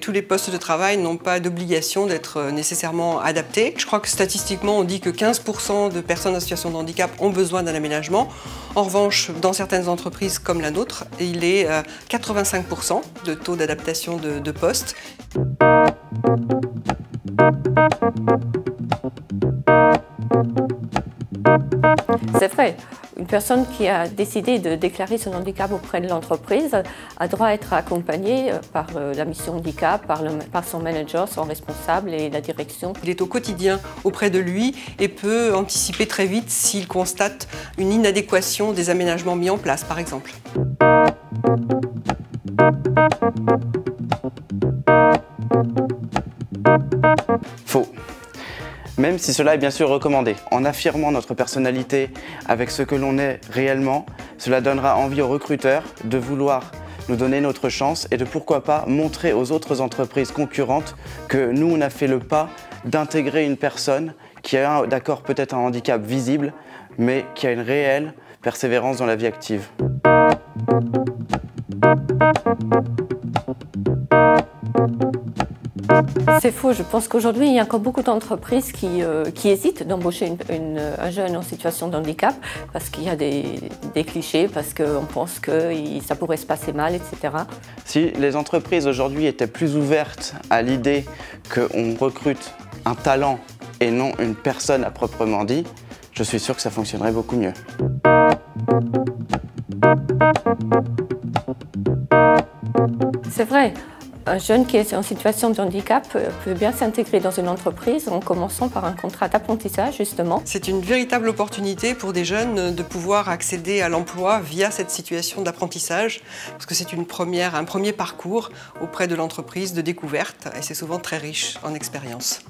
Tous les postes de travail n'ont pas d'obligation d'être nécessairement adaptés. Je crois que statistiquement, on dit que 15% de personnes en situation de handicap ont besoin d'un aménagement. En revanche, dans certaines entreprises comme la nôtre, il est 85% de taux d'adaptation de postes. C'est vrai. Une personne qui a décidé de déclarer son handicap auprès de l'entreprise a droit à être accompagnée par la mission handicap, par son manager, son responsable et la direction. Il est au quotidien auprès de lui et peut anticiper très vite s'il constate une inadéquation des aménagements mis en place, par exemple. Faux. Même si cela est bien sûr recommandé. En affirmant notre personnalité avec ce que l'on est réellement, cela donnera envie aux recruteurs de vouloir nous donner notre chance et de pourquoi pas montrer aux autres entreprises concurrentes que nous, on a fait le pas d'intégrer une personne qui a d'accord peut-être un handicap visible, mais qui a une réelle persévérance dans la vie active. C'est faux. Je pense qu'aujourd'hui, il y a encore beaucoup d'entreprises qui hésitent d'embaucher un jeune en situation de handicap parce qu'il y a des clichés, parce qu'on pense que ça pourrait se passer mal, etc. Si les entreprises aujourd'hui étaient plus ouvertes à l'idée qu'on recrute un talent et non une personne à proprement dit, je suis sûr que ça fonctionnerait beaucoup mieux. C'est vrai. Un jeune qui est en situation de handicap peut bien s'intégrer dans une entreprise en commençant par un contrat d'apprentissage, justement. C'est une véritable opportunité pour des jeunes de pouvoir accéder à l'emploi via cette situation d'apprentissage, parce que c'est un premier parcours auprès de l'entreprise de découverte, et c'est souvent très riche en expérience.